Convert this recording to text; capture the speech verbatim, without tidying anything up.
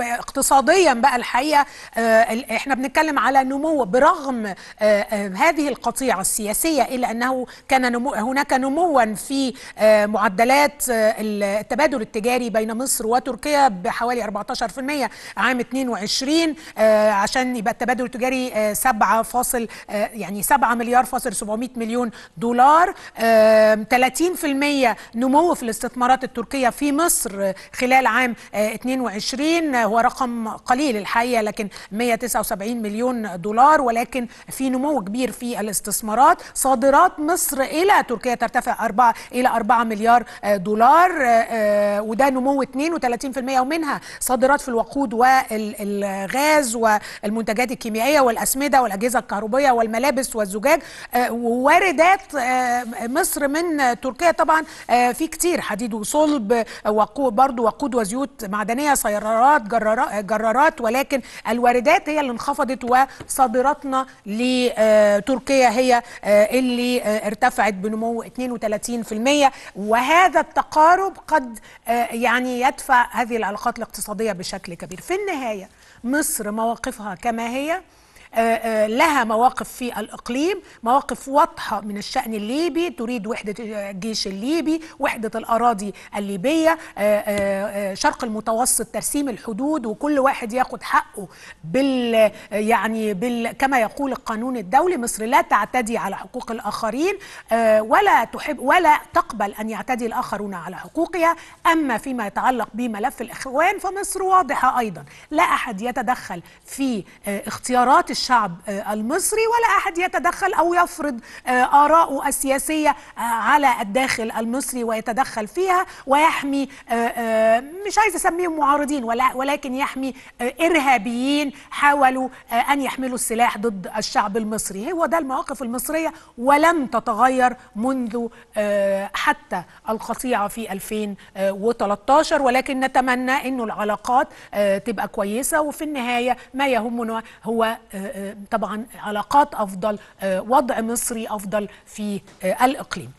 اقتصاديا بقى الحقيقة احنا بنتكلم على نمو برغم هذه القطيعة السياسية، إلا أنه كان نمو هناك نموا في معدلات التبادل التجاري بين مصر وتركيا بحوالي أربعة عشر بالمئة عام اثنين وعشرين، عشان يبقى التبادل التجاري سبعة فاصل يعني سبعة مليار فاصل سبعمائة مليون دولار. ثلاثين بالمئة نمو في الاستثمارات التركية في مصر خلال عام اثنين وعشرين، هو رقم قليل الحقيقة لكن مئة وتسعة وسبعين مليون دولار، ولكن في نمو كبير في الاستثمارات. صادرات مصر إلى تركيا ترتفع أربعة إلى أربعة مليار دولار، وده نمو اثنين وثلاثين بالمئة، ومنها صادرات في الوقود والغاز والمنتجات الكيميائية والأسمدة والأجهزة الكهربية والملابس والزجاج. وواردات مصر من تركيا طبعا في كتير، حديد وصلب برضو، وقود وزيوت معدنية، سيارات، جرارات، ولكن الواردات هي اللي انخفضت وصادراتنا لتركيا هي اللي ارتفعت بنمو اثنين وثلاثين بالمئة. وهذا التقارب قد يعني يدفع هذه العلاقات الاقتصادية بشكل كبير. في النهاية مصر مواقفها كما هي، لها مواقف في الإقليم، مواقف واضحة من الشأن الليبي، تريد وحدة الجيش الليبي، وحدة الأراضي الليبية، شرق المتوسط، ترسيم الحدود، وكل واحد ياخد حقه بال يعني بال كما يقول القانون الدولي. مصر لا تعتدي على حقوق الآخرين ولا تحب ولا تقبل أن يعتدي الآخرون على حقوقها. أما فيما يتعلق بملف الإخوان فمصر واضحة أيضا، لا أحد يتدخل في اختيارات الشعب المصري، ولا أحد يتدخل أو يفرض آراءه السياسية على الداخل المصري ويتدخل فيها ويحمي، مش عايز أسميهم معارضين ولكن يحمي إرهابيين حاولوا أن يحملوا السلاح ضد الشعب المصري. هو ده المواقف المصرية ولم تتغير منذ حتى القطيعة في ألفين وثلاثة عشر، ولكن نتمنى أنه العلاقات تبقى كويسة. وفي النهاية ما يهمنا هو طبعا علاقات أفضل، وضع مصري أفضل في الإقليم.